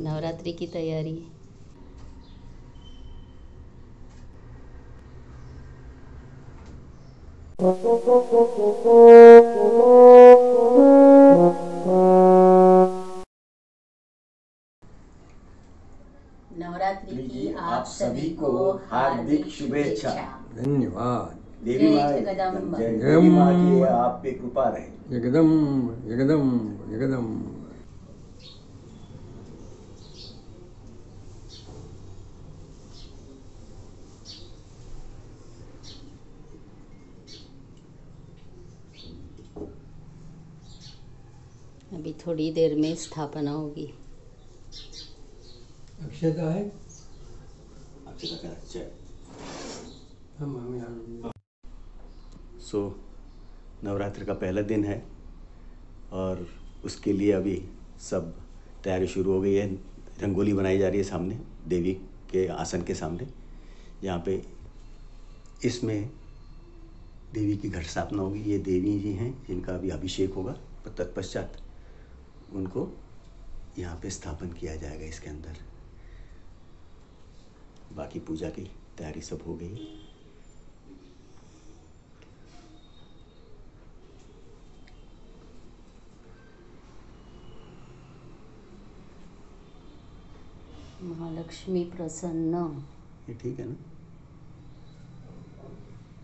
नवरात्रि की तैयारी। नवरात्रि की आप सभी को हार्दिक शुभेच्छा। धन्यवाद। देवी माँ देवी माँ की आप पे कृपा रहे। एकदम एकदम एकदम। अभी थोड़ी देर में स्थापना होगी। अक्षता है, अक्षता का अच्छा हम हमें। सो नवरात्र का पहला दिन है और उसके लिए अभी सब तैयारी शुरू हो गई है। रंगोली बनाई जा रही है सामने देवी के आसन के सामने, यहाँ पे इसमें देवी की घट स्थापना होगी। ये देवी जी हैं जिनका अभी अभिषेक होगा, तत्पश्चात उनको यहाँ पे स्थापन किया जाएगा इसके अंदर। बाकी पूजा की तैयारी सब हो गई। महालक्ष्मी प्रसन्न, ये ठीक है ना?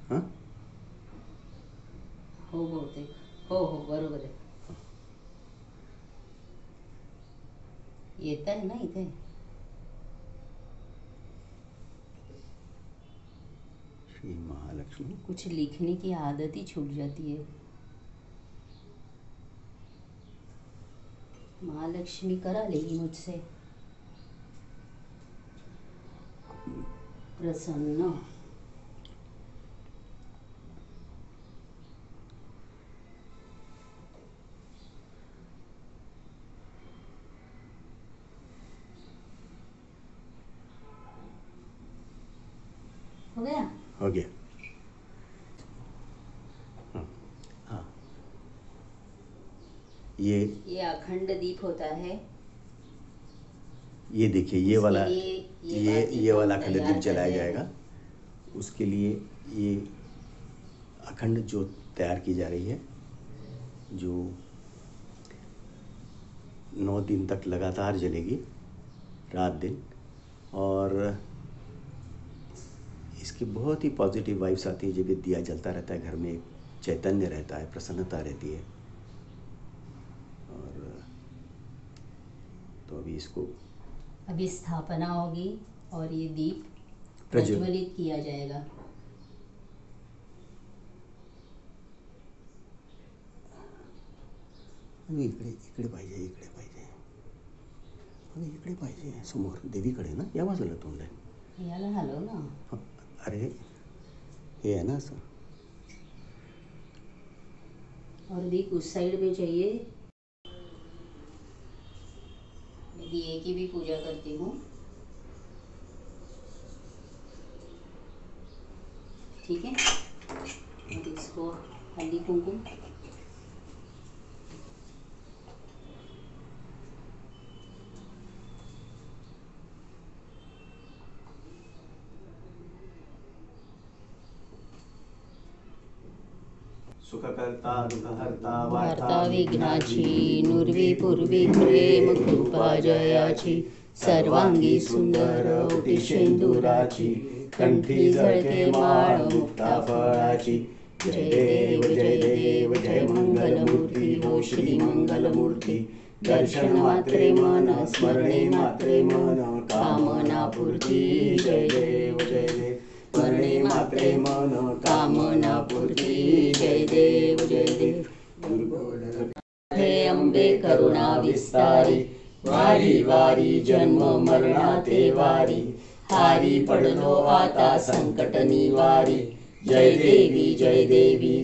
हाँ हो बोलते हो बरोबर आहे। येत आहे ना इथे श्री महालक्ष्मी। कुछ लिखने की आदत ही छूट जाती है। महालक्ष्मी करा लेगी मुझसे प्रसन्न। हो गया हाँ। ये अखंड दीप होता है। ये देखिए ये वाला अखंड दीप जलाया जाएगा। उसके लिए ये अखंड जो तैयार की जा रही है, जो 9 दिन तक लगातार जलेगी, रात दिन। और इसकी बहुत ही पॉजिटिव वाइब्स आती है। जब ये दिया जलता रहता है घर में, एक चैतन्य रहता है, प्रसन्नता रहती है। और तो अभी इसको अभी स्थापना होगी और ये दीप प्रज्वलित किया जाएगा। इकडे पाहिजे समोर देवीकडे ना, या बाजूला तोंड आहे, याला हलव ना। अरे ये है ना सर, और दीप उस साइड में चाहिए। मैं दिए की भी पूजा करती हूँ। ठीक है, और इसको हल्दी कुमकुम। सुखकर्ता दुखहर्ता वार्ता विघ्नाची, नुर्वी पूर्वी प्रेम कृपा जयाची, सर्वांगी सुंदर ओटी शेंदुराची, कंठी झळके माळ मुक्ता फळाची। जय देव जय मंगलमूर्ती, हो श्री मंगलमूर्ती। दर्शन मात्रे मन, स्मरणे मात्रे मन, कामना पूर्ती। जय देव करणे मात्रे मन, कामना पूर्ती। जय देव दुर्गोधरे अंबे करुणा विस्तारी, वारी वारी जन्म मरणा ते वारी, हारी पडलो आता संकट निवारी। जय देवी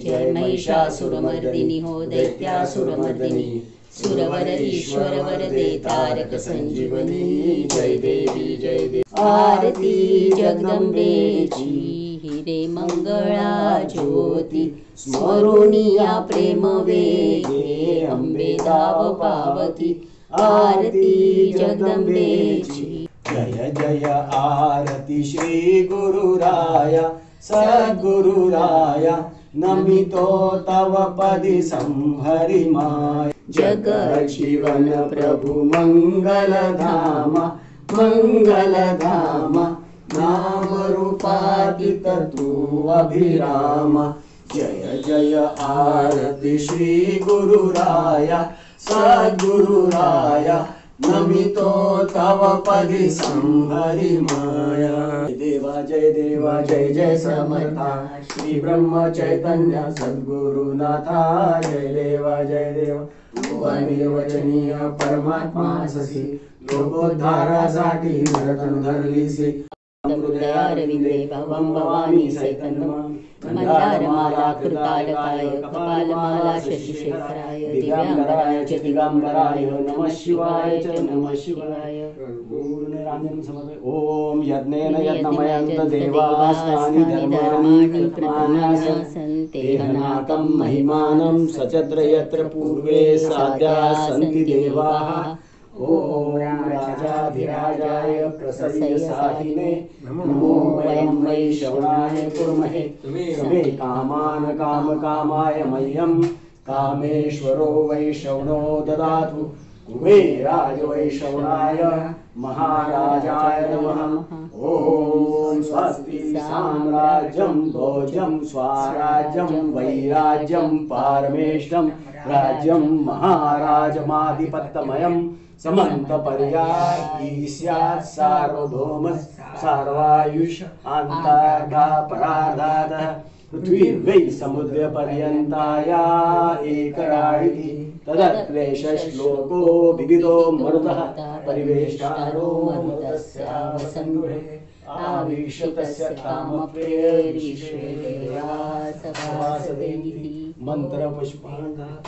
जय महिषासुरमर्दिनी, हो दैत्यासुरमर्दिनी, सुरवर ईश्वर वरदे तारक संजीवनी। जय देवी आरती जगदंबेची, हिरे मंगळा ज्योती, स्मरुनिया प्रेम वेगे, अंबे धाव पावती। आरती जगदम्बे जी। जय जय आरती श्री गुरुराया सद्गुरुराया, नमितो तव पदि संभरि माय। जगत जीवन प्रभु मंगलधामा मंगलधामा, नाम रूपादित तू अभिराम। जय जय आरती श्री गुरुराया सद्गुरुराया, नमितो तव पदि संहरि माया। जय देवा जय जय समर्था, श्री ब्रह्म चैतन्य सद्गुरुनाथा। जय देवा तू अनिर्वचनीय परमात्मा ससी, लोकोद्धारासाठी धडपड धरलीसी। हृदयारविंदे भवं भवानी सैतन्यं, मन्दारमाला कृतालकाय कपालमाला शशिशेखराय, दिगंबराय च दिगंबराय नमः शिवाय च नमः शिवाय। पूर्णराजं समर्पय। ओम यज्ञेन यज्ञमयं देवास्तानि धर्माणि कृतमानानि सन्ति, अनाकं महिमानं सचत्र यत्र पूर्वे साद्या सन्ति देवाः। ओम राजाधिराजाय प्रसन्न साहिने नमो वयं वै श्रवणाय कुर्महे, समे कामान काम कामाय मह्यं कामेश्वरो वै श्रवणो ददातु। कुबेराज वै श्रवणाय महाराजाय नमः। ओम स्वस्ति साम्राज्यं भोजं स्वाराज्यं वैराज्यं पारमेष्ठं राज्यं महाराजमाधिपत्यमयं, समन्त पर्यायी स्यात् सार्वभौम सर्वायुष अन्तर्धा पराधातः। पृथ्वी वै समुद्र पर्यन्ताया एकराणि, तदक्लेश श्लोको विविधो मरुतः। परिवेष्टारो मरुतस्य संगुणे, आविशतस्य कामप्रियरीश्वरासवासदेहि। मंत्र पुष्पांताय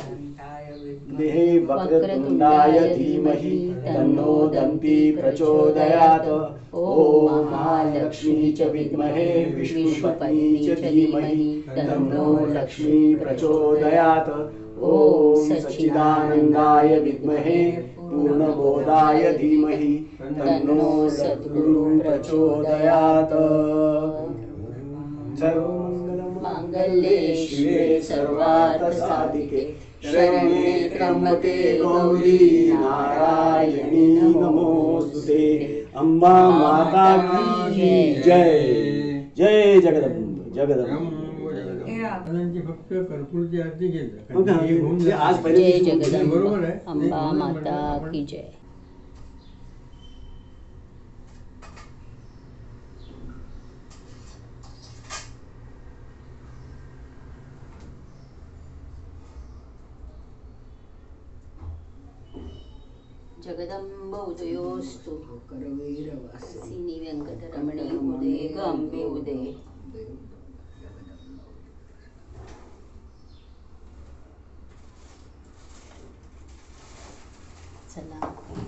देहे वक्रतुंडाय धीमहि तन्नो दंपी प्रचोदयात्। ओम महालक्ष्मी च विद्महे विष्णुपत्नी च धीमहि तन्नो लक्ष्मी प्रचोदयात्। ओम सच्चिदानंदाय विद्महे पूर्णबोधाय धीमहि तन्नो सद्गुरु प्रचोदयात्। मंगले शिवे सर्वार्थ साधिके, शरण्ये त्र्यम्बके गौरी नारायणी नमोस्तुते। अम्बा माता की जय। जय जगदम्ब जगदम्ब। जय जगदम्ब अम्बा माता की जय। जगदम्ब उदयोस्तु, करवीरवासिनी वेंकटरमणी उदे गांबे उदे। चला।